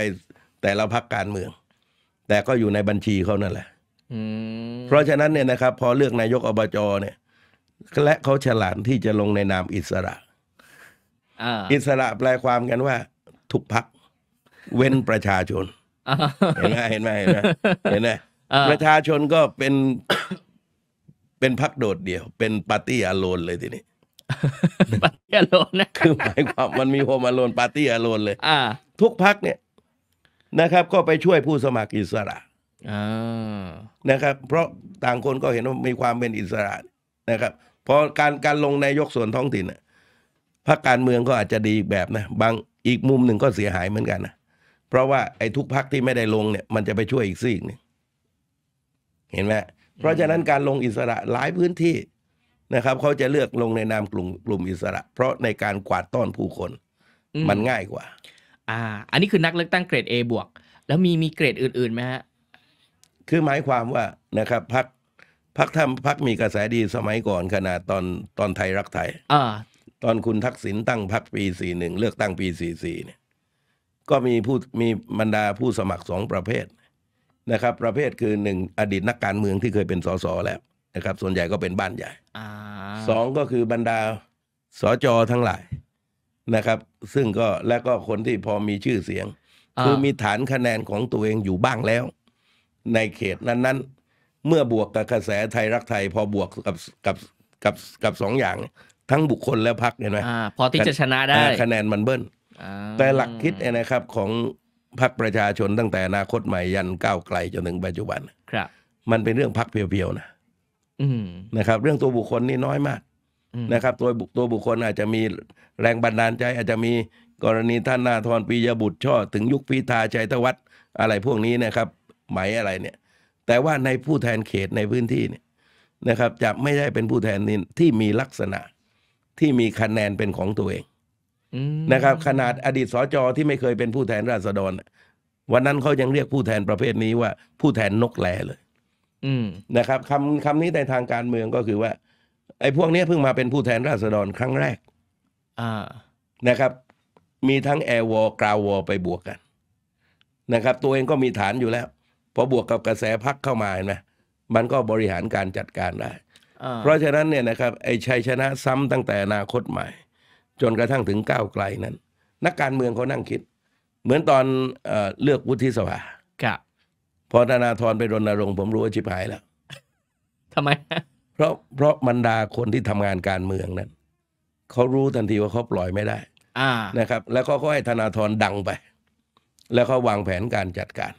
แต่ละพรรคการเมืองแต่ก็อยู่ในบัญชีเขานั่นแหละเพราะฉะนั้นเนี่ยนะครับพอเลือกนายกอบจเนี่ยและเขาฉลาดที่จะลงในนามอิสระอิสระแปลความกันว่าทุกพรรคเว้นประชาชนเห็นไหมประชาชนก็เป็นพรรคโดดเดี่ยวเป็นปาร์ตี้อโลนเลยทีนี้ปาร์ตี้อโลนนะคือหมายความมันมีโฮมอโลนปาร์ตี้อโลนเลยทุกพรรคเนี่ยนะครับก็ไปช่วยผู้สมัครอิสระนะครับเพราะต่างคนก็เห็นว่ามีความเป็นอิสระนะครับพอการลงนายกส่วนท้องถิ่นพรรคการเมืองก็อาจจะดีแบบนะบางอีกมุมหนึ่งก็เสียหายเหมือนกันนะเพราะว่าไอ้ทุกพรรคที่ไม่ได้ลงเนี่ยมันจะไปช่วยอีกซีกหนึ่งเห็นไหมเพราะฉะนั้นการลงอิสระหลายพื้นที่ นะครับเขาจะเลือกลงในนามกลุ่มอิสระเพราะในการกวาดต้อนผู้คนมันง่ายกว่าอันนี้คือนักเลือกตั้งเกรด A บวกแล้วมีเกรดอื่นๆไหมฮะคือหมายความว่านะครับพรรคทำพรรคมีกระแสดีสมัยก่อนขณะตอนไทยรักไทยตอนคุณทักษิณตั้งพรรคปี41เลือกตั้งปี44เนี่ยก็มีบรรดาผู้สมัคร2ประเภทนะครับประเภทคือ1อดีตนักการเมืองที่เคยเป็นสสแล้วนะครับส่วนใหญ่ก็เป็นบ้านใหญ่สองก็คือบรรดาสจทั้งหลายนะครับซึ่งก็และก็คนที่พอมีชื่อเสียงคือมีฐานคะแนนของตัวเองอยู่บ้างแล้วในเขตนั้นๆเมื่อบวกกับกระแสไทยรักไทยพอบวกกับสองอย่างทั้งบุคคลและพรรคเนี่ยนะพอที่จะชนะได้คะแนนมันเบิ้ลแต่หลักคิดนะครับของพรรคประชาชนตั้งแต่อนาคตใหม่ยันก้าวไกลจนถึงปัจจุบันครับมันเป็นเรื่องพรรคเพียวๆนะนะครับเรื่องตัวบุคคลนี่น้อยมากนะครับตัวบุคคลอาจจะมีแรงบันดาลใจอาจจะมีกรณีท่านนาธรปิยบุตรช่อถึงยุคพิธาชัยธวัฒน์อะไรพวกนี้นะครับหมายอะไรเนี่ยแต่ว่าในผู้แทนเขตในพื้นที่เนี่ยนะครับจะไม่ได้เป็นผู้แทนที่มีลักษณะที่มีคะแนนเป็นของตัวเองนะครับขนาดอดีตสจที่ไม่เคยเป็นผู้แทนราษฎรวันนั้นเขายังเรียกผู้แทนประเภทนี้ว่าผู้แทนนกแลเลยนะครับคำนี้ในทางการเมืองก็คือว่าไอ้พวกนี้เพิ่งมาเป็นผู้แทนราษฎรครั้งแรกนะครับมีทั้งแอร์วอร์กราววอร์ไปบวกกันนะครับตัวเองก็มีฐานอยู่แล้วพอบวกกับกระแสพรรคเข้ามาเห็นไหมมันก็บริหารการจัดการได้เพราะฉะนั้นเนี่ยนะครับไอ้ชัยชนะซ้ำตั้งแต่อนาคตใหม่จนกระทั่งถึงก้าวไกลนั้นนักการเมืองเขานั่งคิดเหมือนตอนเลือกวุฒิสภาพอธนาธรไปรณรงค์ผมรู้ว่าชิบหายแล้วทำไมเพราะบรรดาคนที่ทำงานการเมืองนั้นเขารู้ทันทีว่าเขาปล่อยไม่ได้นะครับแล้วก็ให้ธนาธรดังไปแล้วเขาวางแผนการจัดการ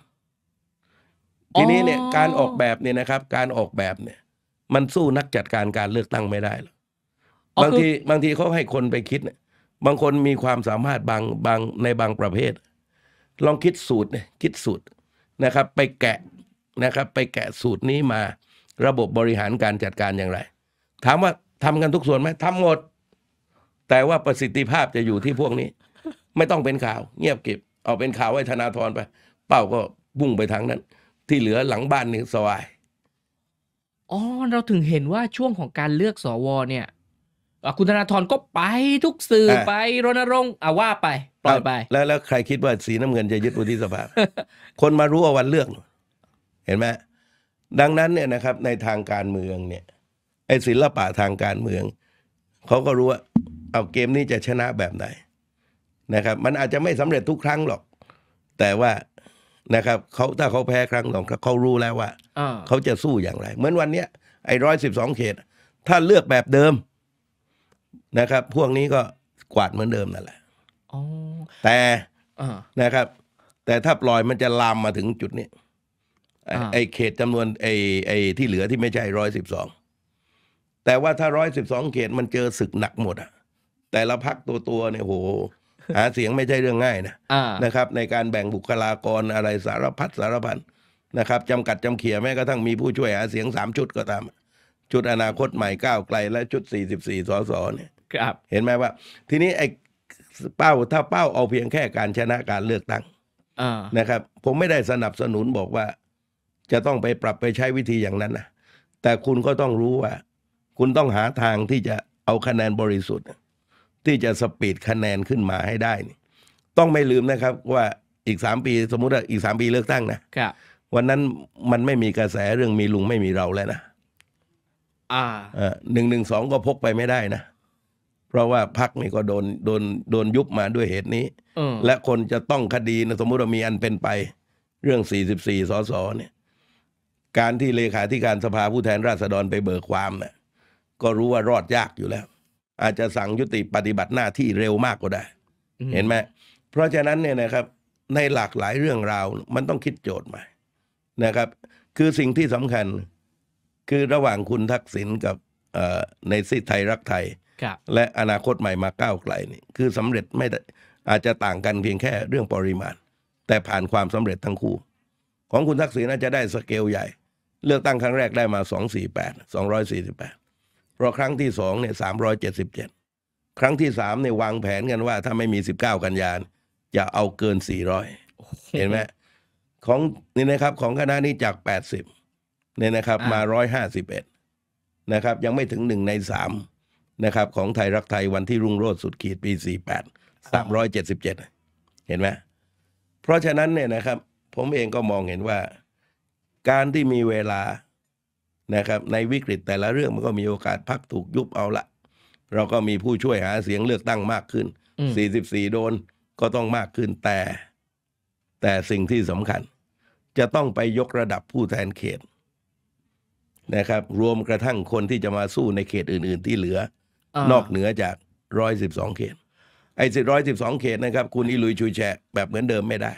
ทีนี้เนี่ยการออกแบบเนี่ยนะครับการออกแบบเนี่ยมันสู้นักจัดการการเลือกตั้งไม่ได้หรอกบางทีเขาให้คนไปคิดเนี่ยบางคนมีความสามารถบางในบางประเภทลองคิดสูตรเนี่ยคิดสูตรนะครับไปแกะนะครับไปแกะสูตรนี้มาระบบบริหารการจัดการอย่างไรถามว่าทำกันทุกส่วนไหมทำหมดแต่ว่าประสิทธิภาพจะอยู่ที่พวกนี้ไม่ต้องเป็นข่าวเงียบเก็บเอาเป็นข่าวให้ธนาธรไปเป้าก็บุ่งไปทางนั้นที่เหลือหลังบ้านนี่สบายอ๋อเราถึงเห็นว่าช่วงของการเลือกสวเนี่ยคุณธนาธรก็ไปทุกสื่อไปรณรงค์ว่าไปปล่อยไปแล้วใครคิดว่าสีน้ำเงินจะยึดวุฒิสภา คนมารู้ว่าวันเลือกเห็นไหมดังนั้นเนี่ยนะครับในทางการเมืองเนี่ยไอ้ศิลปะทางการเมืองเขาก็รู้ว่าเอาเกมนี้จะชนะแบบไหนนะครับมันอาจจะไม่สำเร็จทุกครั้งหรอกแต่ว่านะครับเขาถ้าเขาแพ้ครั้งหนึ่งเขารู้แล้วว่าเขาจะสู้อย่างไรเหมือนวันเนี้ยไอ้112เขตถ้าเลือกแบบเดิมนะครับพวกนี้ก็กวาดเหมือนเดิมนั่นแหละแต่นะครับแต่ถ้าปล่อยมันจะลามมาถึงจุดนี้ไอ้เขตจำนวนไอ้ที่เหลือที่ไม่ใช่112แต่ว่าถ้า112เขตมันเจอศึกหนักหมดอ่ะแต่ละพรรคตัวเนี่ยโหหาเสียงไม่ใช่เรื่องง่ายนะนะครับในการแบ่งบุคลากรอะไรสารพันนะครับจำกัดจำเขี่ยแม้กระทั่งมีผู้ช่วยหาเสียง3ชุดก็ตามชุดอนาคตใหม่ก้าวไกลและชุด44สสเนี่ยเห็นไหมว่าทีนี้ไอ้เป้าถ้าเป้าเอาเพียงแค่การชนะการเลือกตั้งนะครับผมไม่ได้สนับสนุนบอกว่าจะต้องไปปรับไปใช้วิธีอย่างนั้นนะแต่คุณก็ต้องรู้ว่าคุณต้องหาทางที่จะเอาคะแนนบริสุทธิ์ที่จะสปีดคะแนนขึ้นมาให้ได้ต้องไม่ลืมนะครับว่าอีก3ปีสมมุติว่าอีก3ปีเลือกตั้งนะวันนั้นมันไม่มีกระแสเรื่องมีลุงไม่มีเราแล้วนะ112ก็พกไปไม่ได้นะเพราะว่าพรรคนี่ก็โดนยุบมาด้วยเหตุนี้และคนจะต้องคดีนะสมมุติว่ามีอันเป็นไปเรื่อง44สสเนี่ยการที่เลขาธิการสภาผู้แทนราษฎรไปเบิกความเนี่ยก็รู้ว่ารอดยากอยู่แล้วอาจจะสั่งยุติปฏิบัติหน้าที่เร็วมากก็ได้เห็นไหมเพราะฉะนั้นเนี่ยนะครับในหลากหลายเรื่องราวมันต้องคิดโจทย์ใหม่นะครับคือสิ่งที่สำคัญคือระหว่างคุณทักษิณกับในซีไทยรักไทยและอนาคตใหม่มาก้าวไกลนี่คือสำเร็จไม่ได้อาจจะต่างกันเพียงแค่เรื่องปริมาณแต่ผ่านความสำเร็จทั้งคู่ของคุณทักษิณน่าจะได้สเกลใหญ่เลือกตั้งครั้งแรกได้มา248 248 เพราะครั้งที่สองเนี่ย377ครั้งที่สามเนี่ยวางแผนกันว่าถ้าไม่มี19 กันยาจะเอาเกิน400เห็นไหมของนี่นะครับของคณะนี้จาก80เนี่ยนะครับมา151นะครับยังไม่ถึง1/3นะครับของไทยรักไทยวันที่รุ่งโรจน์สุดขีดปี48377เห็นไหมเพราะฉะนั้นเนี่ยนะครับผมเองก็มองเห็นว่าการที่มีเวลานะครับในวิกฤตแต่ละเรื่องมันก็มีโอกาสพักถูกยุบเอาละเราก็มีผู้ช่วยหาเสียงเลือกตั้งมากขึ้น44โดนก็ต้องมากขึ้นแต่สิ่งที่สำคัญจะต้องไปยกระดับผู้แทนเขตนะครับรวมกระทั่งคนที่จะมาสู้ในเขตอื่นๆที่เหลือนอกเหนือจาก112เขตไอ้112เขตนะครับคุณอิลุยชุยแฉะแบบเหมือนเดิมไม่ได้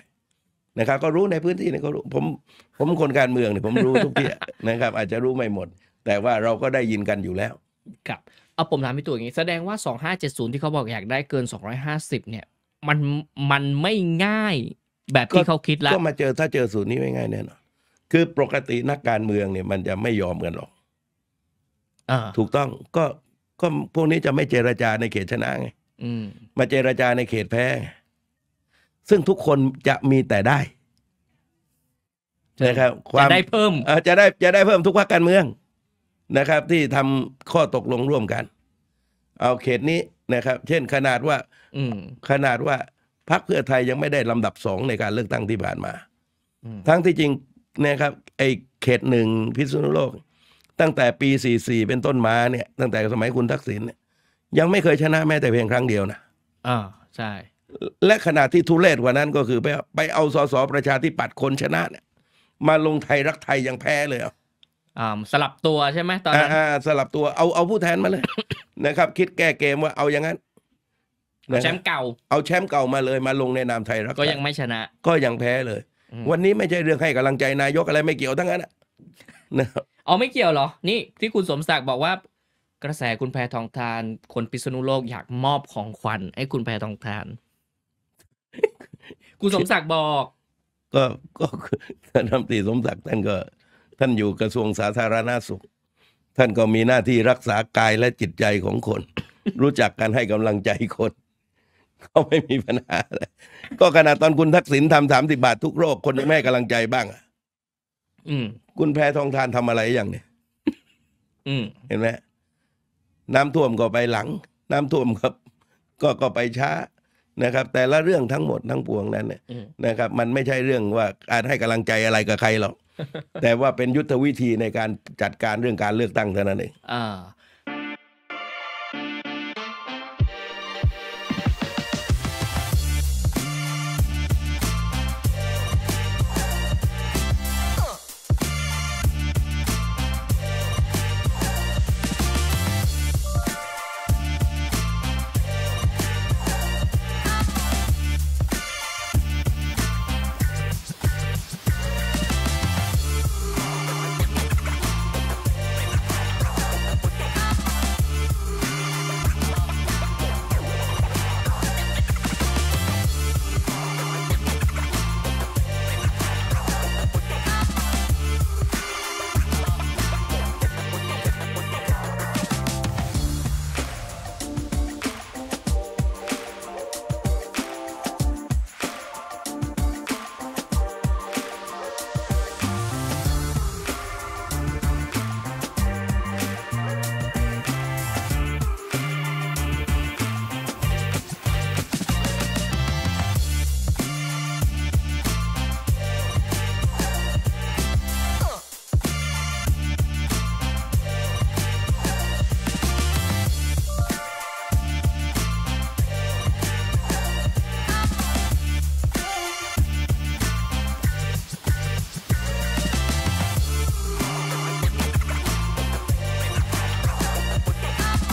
นะครับก็รู้ในพื้นที่เนี่ยก็รู้ผมคนการเมืองเนี่ยผมรู้ทุกที่นะครับอาจจะรู้ไม่หมดแต่ว่าเราก็ได้ยินกันอยู่แล้วครับเอาผมถามพี่ตู่อย่างนี้แสดงว่า2570ที่เขาบอกอยากได้เกิน250เนี่ยมันไม่ง่ายแบบที่เขาคิดแล้วก็มาเจอถ้าเจอสูตรนี้ไม่ง่ายแน่นอนคือปกตินักการเมืองเนี่ยมันจะไม่ยอมกันหรอกถูกต้องก็พวกนี้จะไม่เจรจาในเขตชนะไงมาเจรจาในเขตแพ้ซึ่งทุกคนจะมีแต่ได้นะครับจะได้เพิ่มจะได้เพิ่มทุกพรรคการเมืองนะครับที่ทำข้อตกลงร่วมกันเอาเขตนี้นะครับเช่นขนาดว่าพรรคเพื่อไทยยังไม่ได้ลำดับ2ในการเลือกตั้งที่ผ่านมาทั้งที่จริงนะครับไอเขต1พิษณุโลกตั้งแต่ปี44เป็นต้นมาเนี่ยตั้งแต่สมัยคุณทักษิณเนี่ยยังไม่เคยชนะแม้แต่เพียงครั้งเดียวนะใช่และขณะที่ทุเรศกว่านั้นก็คือไปเอาสสประชาธิปัตย์คนชนะเนี่ยมาลงไทยรักไทยยังแพ้เลยสลับตัวใช่ไหมตอนนั้นสลับตัวเอาผู้แทนมาเลย นะครับคิดแก้เกมว่าเอาอย่างนั้นแชมป์เก่าเอาแชมป์เก่ามาเลยมาลงในนามไทยรักไทยก็ยังไม่ชนะก็ยังแพ้เลยวันนี้ไม่ใช่เรื่องให้กำลังใจนายกอะไรไม่เกี่ยวทั้งนั้นนะครับอ๋อไม่เกี่ยวเหรอนี่ที่คุณสมศักดิ์บอกว่ากระแสคุณแพทองธารคนพิษณุโลกอยากมอบของขวัญให้คุณแพทองธารคุณสมศักดิ์บอกก็ท่านตีสมศักดิ์ท่านอยู่กระทรวงสาธารณสุขท่านก็มีหน้าที่รักษากายและจิตใจของคนรู้จักการให้กำลังใจคนก็ไม่มีปัญหาอะไรก็ขณะตอนคุณทักษิณทำ30 บาททุกโรคคนยังไม่ให้กำลังใจบ้างคุณแพทองธารทำอะไรอย่างเนี่ยเห็นไหมน้ำท่วมก็ไปหลังน้ำท่วมครับก็ไปช้านะครับแต่ละเรื่องทั้งหมดทั้งปวงนั้นเนี่ยนะครับมันไม่ใช่เรื่องว่าอาจให้กำลังใจอะไรกับใครหรอกแต่ว่าเป็นยุทธวิธีในการจัดการเรื่องการเลือกตั้งเท่านั้นเอง